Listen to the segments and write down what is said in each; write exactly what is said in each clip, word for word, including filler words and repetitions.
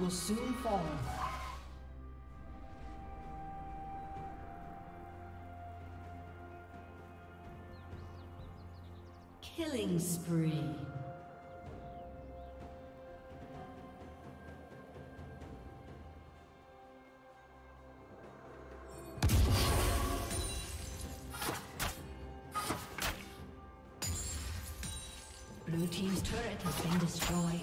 will soon fall. Killing spree. Blue team's turret has been destroyed.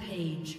Page.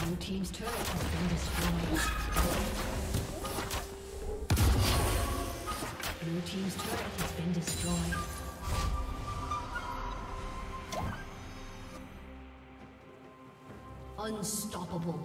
Blue team's turret has been destroyed. Blue team's turret has been destroyed. Unstoppable.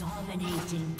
Dominating.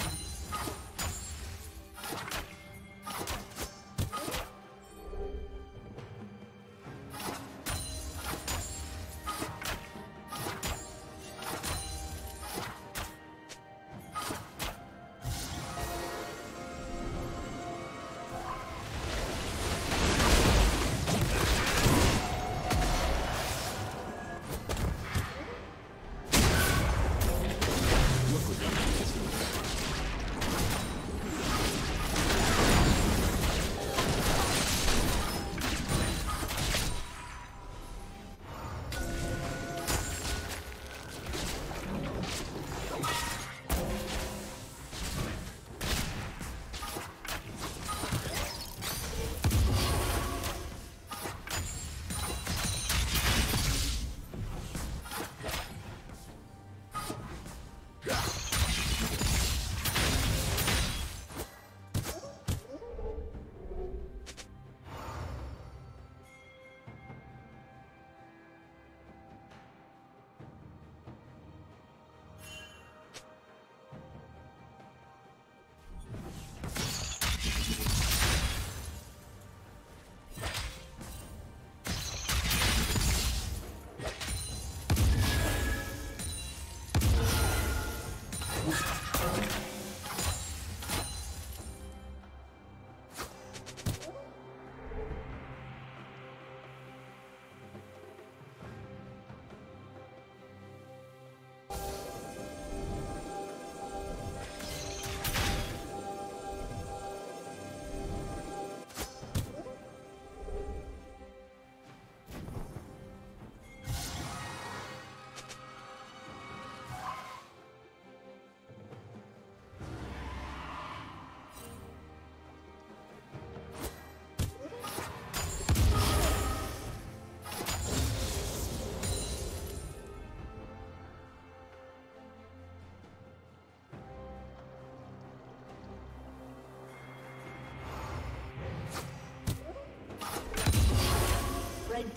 The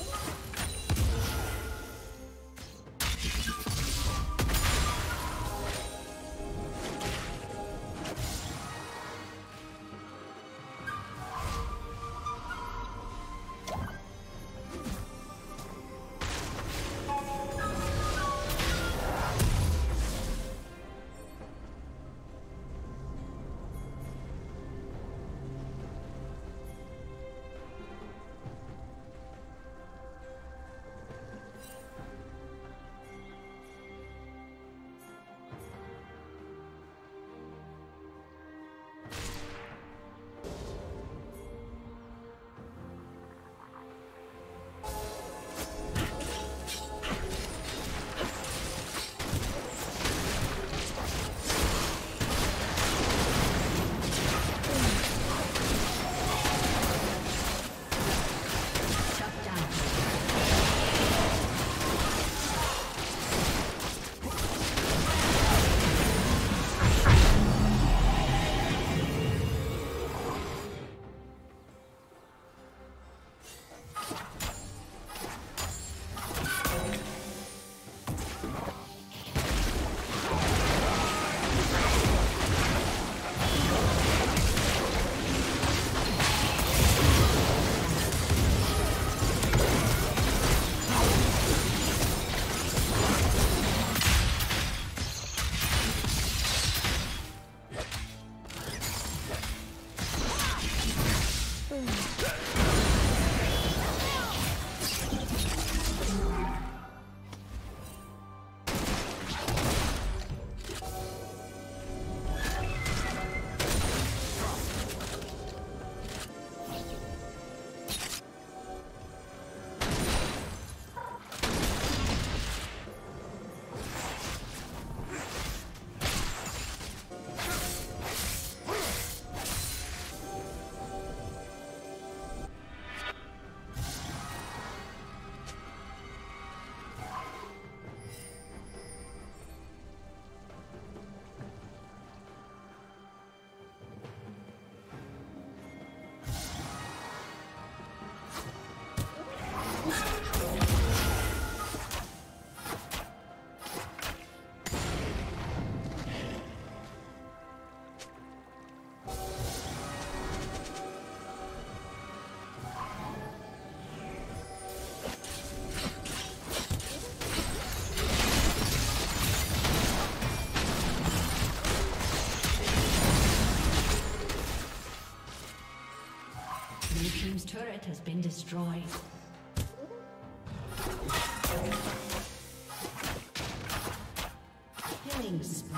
turret has been destroyed. Killing spree.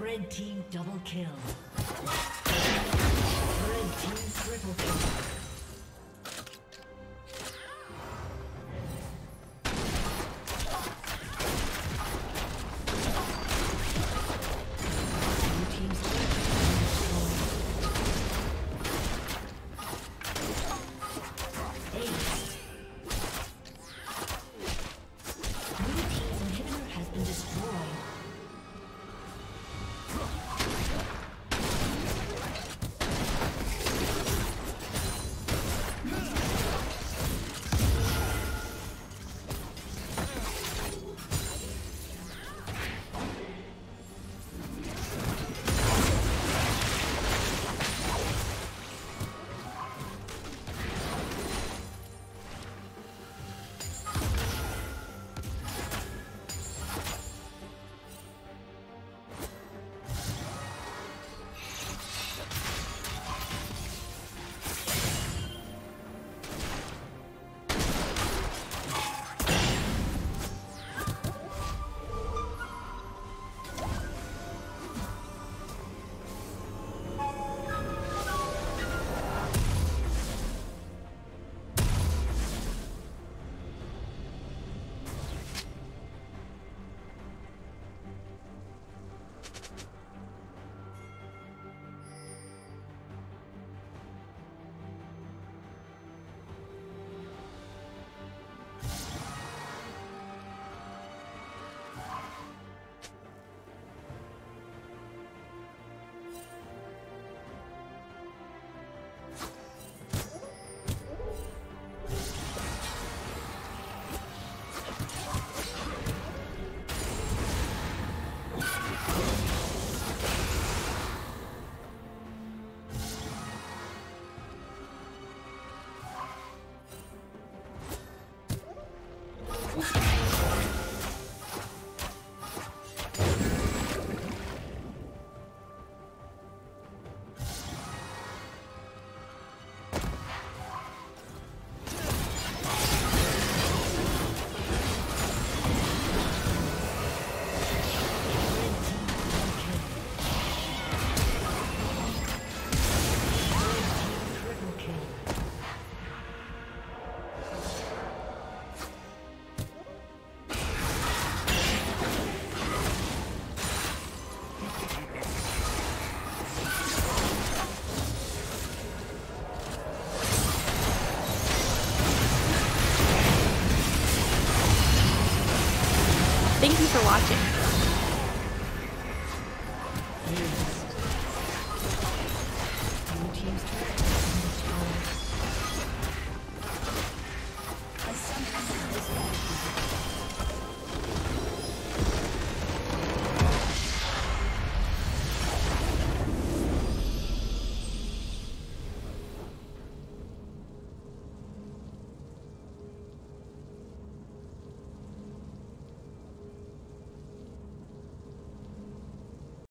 Red team double kill. Red team triple kill. Thank you for watching.